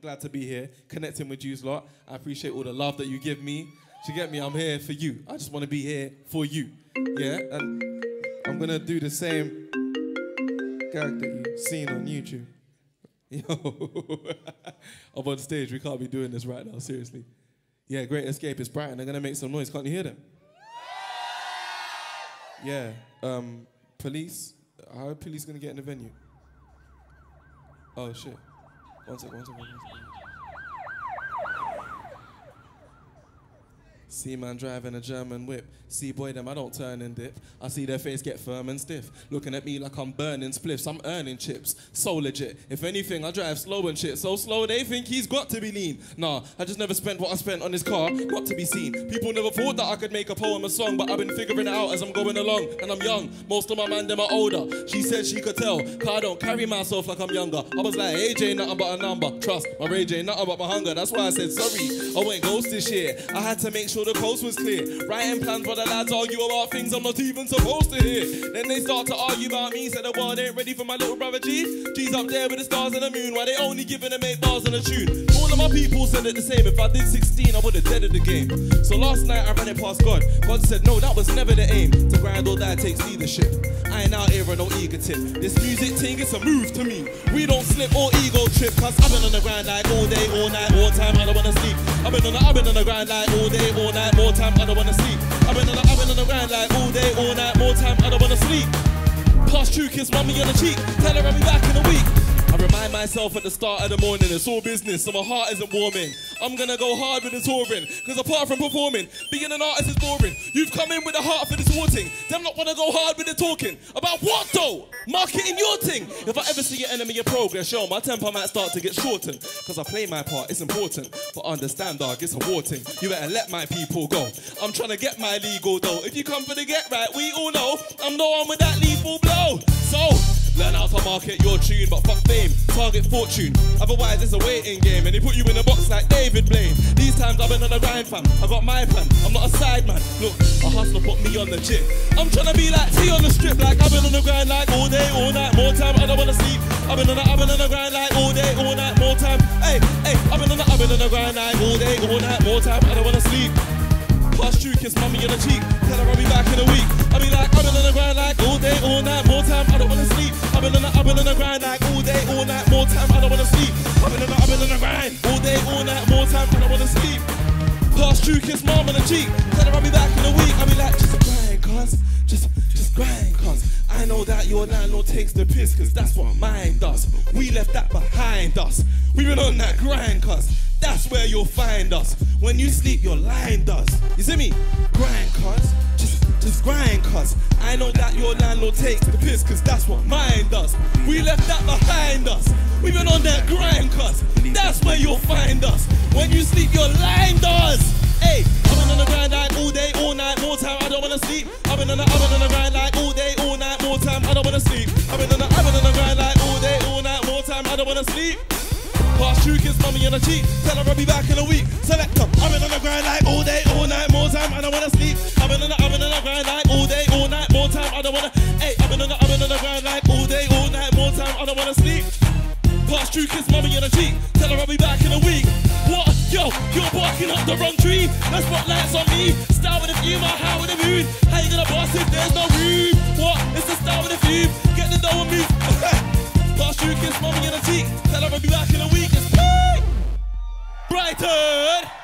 glad to be here, connecting with yous lot. I appreciate all the love that you give me. Do you get me? I'm here for you. I just want to be here for you. Yeah? And I'm going to do the same gag that you've seen on YouTube. Yo, I'm on stage. We can't be doing this right now, seriously. Yeah, Great Escape is Brighton. They're going to make some noise. Can't you hear them? Yeah. Police. How are police going to get in the venue? Oh, shit. One second. See man driving a German whip. See boy them, I don't turn and dip. I see their face get firm and stiff. Looking at me like I'm burning spliffs. I'm earning chips, so legit. If anything, I drive slow and shit. So slow they think he's got to be lean. Nah, I just never spent what I spent on this car. Got to be seen. People never thought that I could make a poem a song, but I've been figuring it out as I'm going along. And I'm young, most of my man them are older. She said she could tell, cause I don't carry myself like I'm younger. I was like, AJ nothing but a number. Trust, my AJ nothing but my hunger. That's why I said sorry, I went ghost this year. I had to make sure the coast was clear. Writing plans for the lads, argue about things I'm not even supposed to hear. Then they start to argue about me, said the world ain't ready for my little brother G. G's up there with the stars and the moon, why they only giving them 8 bars and a tune. All of my people said it the same, if I did 16 I would've deaded the game. So last night I ran it past God, God said no, that was never the aim. To grind or die takes leadership, I ain't out here with no ego tip. This music thing is a move to me, we don't slip or ego trip. Cause I've been on the grind like all day, all night, all time, I don't wanna sleep. I've been on the grind like all day, all night, more time, I don't wanna sleep. I've been on the grind like all day, all night, more time, I don't wanna sleep. Past true kiss mommy on the cheek, tell her I'll be back in a week. I remind myself at the start of the morning, it's all business, so my heart isn't warming. I'm gonna go hard with the touring, cause apart from performing, being an artist is boring. You've come in with a heart for this warting, them not wanna go hard with the talking. About what though? Marketing your thing. If I ever see your enemy in progress, yo, my temper might start to get shortened. Cause I play my part, it's important, but understand dog, it's a warting. You better let my people go. I'm trying to get my legal though. If you come for the get right, we all know, I'm the one with that lethal blow. So, learn how to market your tune, but fuck fame, target fortune. Otherwise it's a waiting game, and they put you in a box like David Blaine. These times I've been on the grind fam, I got my plan, I'm not a side man. Look, a hustler put me on the chip. I'm trying to be like T on the strip, like I've been on the grind like all day, all night, more time, I don't wanna sleep. I've been on the grind like all day, all night, more time. Hey, I've been on the grind like all day, all night, more time, I don't wanna sleep. Past true kiss mommy on the cheek, tell her I'll be back in a week. I be like, I've been on the grind like all day, all night, more time, I don't wanna sleep. I've been on the grind like all day, all night, more time, I don't wanna sleep. I've been on the grind all day, all night, more time, I don't wanna sleep. Past true kiss mom on the cheek, tell her I'll be back in a week. I be like, just grind cuz, just grind cuz. I know that your landlord takes the piss, cause that's what mine does. We left that behind us, we been on that grind cuz. That's where you'll find us. When you sleep, you're lying to us. You see me? Grind, cuz. Just grind, cuz. I know that your landlord takes the piss, cuz that's what mine does. We left that behind us. We've been on that grind, cuz. That's where you'll find us. When you sleep, you're lying to us. Hey, I've been on the grind like all day, all night, more time, I don't wanna sleep. I've been on the grind like all day, all night, more time, I don't wanna sleep. I've been on the grind like all day, all night, more time, I don't wanna sleep. Past true kiss mommy on the cheek, tell her I'll be back in a week. Select her. I've been on the grind like all day, all night, more time, I don't wanna sleep. I've been on the grind like all day, all night, more time, I don't wanna. Hey, I've been on the grind like all day, all night, more time, I don't wanna sleep. Past true kiss mommy on the cheek, tell her I'll be back in a week. What? Yo, you're barking up the wrong tree. The spotlight's on me. Star with a view, my heart with a mood. How you gonna boss if there's no room? What? It's the star with a view. Get the dough and move. Past true kiss mommy on the cheek, tell her I'll be back in a week. Brighton!